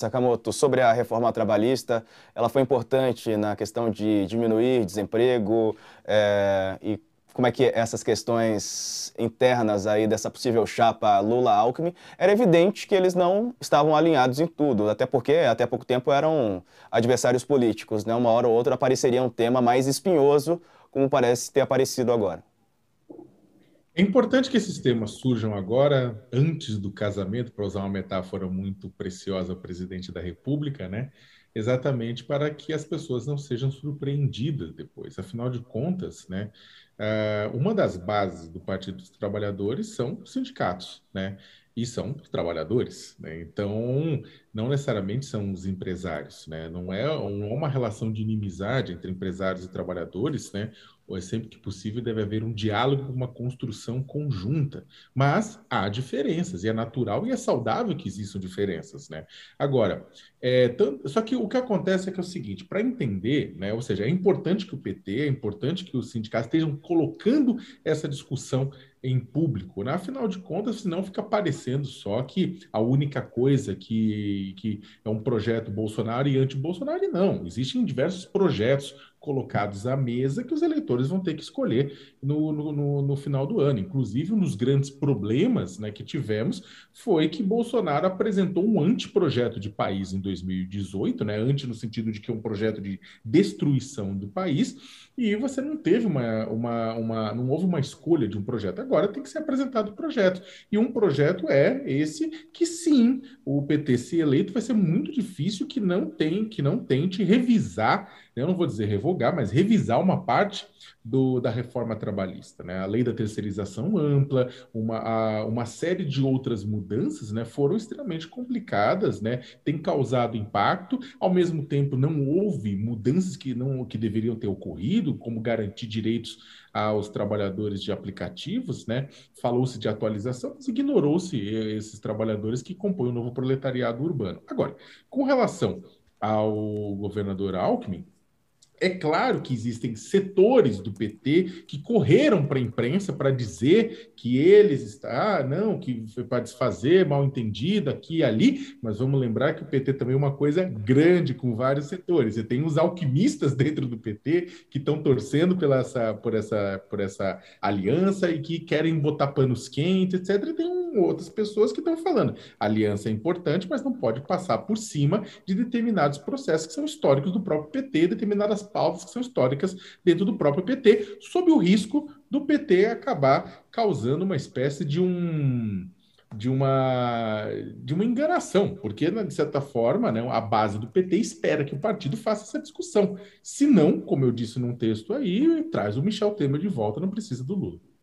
Sakamoto, sobre a reforma trabalhista, ela foi importante na questão de diminuir desemprego e como é que essas questões internas aí dessa possível chapa Lula-Alckmin, era evidente que eles não estavam alinhados em tudo, até porque até pouco tempo eram adversários políticos, né? Uma hora ou outra apareceria um tema mais espinhoso, como parece ter aparecido agora. É importante que esses temas surjam agora, antes do casamento, para usar uma metáfora muito preciosa ao presidente da República, né? Exatamente para que as pessoas não sejam surpreendidas depois. Afinal de contas, né? Uma das bases do Partido dos Trabalhadores são os sindicatos, né? E são os trabalhadores, né? Então, não necessariamente são os empresários, né? Não é uma relação de inimizade entre empresários e trabalhadores, né? Ou é sempre que possível deve haver um diálogo, uma construção conjunta. Mas há diferenças, e é natural e é saudável que existam diferenças, né? Agora, só que o que acontece é que é o seguinte, para entender, né? Ou seja, é importante que o PT, é importante que os sindicatos estejam colocando essa discussão em público, né? Afinal de contas, senão fica parecendo só que a única coisa que é um projeto Bolsonaro e anti-Bolsonaro, e não. Existem diversos projetos colocados à mesa que os eleitores vão ter que escolher no final do ano. Inclusive, um dos grandes problemas, né, que tivemos foi que Bolsonaro apresentou um anteprojeto de país em 2018, né, anti no sentido de que é um projeto de destruição do país, e você não teve não houve uma escolha de um projeto. Agora tem que ser apresentado o projeto. E um projeto é esse que, sim, o PT se eleito vai ser muito difícil que não tente revisar, né, eu não vou dizer revogar, mas revisar uma parte da reforma trabalhista, né? A lei da terceirização ampla, uma série de outras mudanças, né, foram extremamente complicadas, né, tem causado impacto, ao mesmo tempo não houve mudanças que deveriam ter ocorrido, como garantir direitos aos trabalhadores de aplicativos, né? Falou-se de atualização, mas ignorou-se esses trabalhadores que compõem o novo proletariado urbano. Agora, com relação ao governador Alckmin, é claro que existem setores do PT que correram para a imprensa para dizer que eles que foi para desfazer, mal entendido aqui e ali, mas vamos lembrar que o PT também é uma coisa grande com vários setores. Você tem os alquimistas dentro do PT que estão torcendo por essa aliança e que querem botar panos quentes, etc. E tem outras pessoas que estão falando: a aliança é importante, mas não pode passar por cima de determinados processos que são históricos do próprio PT, determinadas pautas que são históricas dentro do próprio PT, sob o risco do PT acabar causando uma espécie de uma enganação, porque, de certa forma, né, a base do PT espera que o partido faça essa discussão. Se não, como eu disse num texto aí, traz o Michel Temer de volta, não precisa do Lula.